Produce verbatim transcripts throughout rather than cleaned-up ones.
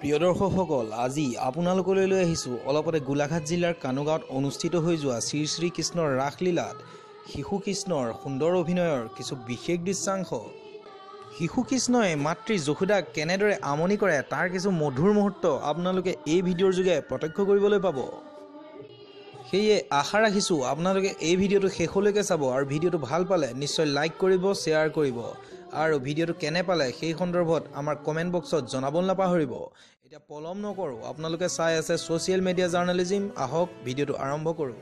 প্ৰিয় দৰ্শকসকল, আজি আপোনালোকলৈ লৈ আহিছোঁ অলপতে গোলাঘাট জিলাৰ কানুগাঁৱত অনুষ্ঠিত হৈ যোৱা শ্ৰী শ্ৰী কৃষ্ণৰ ৰাসলীলাত শিশু কৃষ্ণৰ সুন্দৰ অভিনয়ৰ কিছু বিশেষ দৃশ্যাংশ। শিশু কৃষ্ণই মাতৃ যশোদাক কেনেদৰে আমনি কৰে তাৰ কিছু মধুৰ মুহূৰ্ত আপোনালোকে এই ভিডিঅ'ৰ যোগে প্ৰত্যক্ষ কৰিবলৈ পাব। সেয়ে আশা ৰাখিছোঁ আপোনালোকে এই ভিডিঅ'টো শেষলৈকে চাব আৰু ভিডিঅ'টো ভাল পালে নিশ্চয় লাইক কৰিব, শ্বেয়াৰ কৰিব আৰু ভিডিঅ'টো কেনে পালে সেই সন্দৰ্ভত আমাৰ কমেণ্ট বক্সত জনাবলৈ নাপাহৰিব। এতিয়া পলম নকৰোঁ, আপোনালোকে চাই আছে ছ'চিয়েল মিডিয়া জাৰ্নেলিজিম। আহক ভিডিঅ'টো আৰম্ভ কৰোঁ।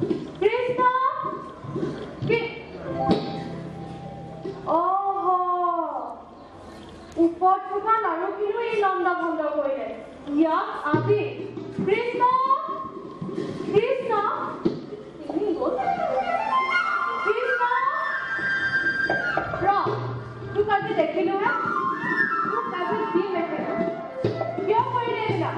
Krishna! Oh! Upothuka Narukinu ei lamba bhanda koile. Yak abi. Krishna! Krishna! Krishna! Rock. Tu kaise dekhilu na? Tu kaise bhi dekhilu? Kya koile na?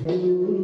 Thank you.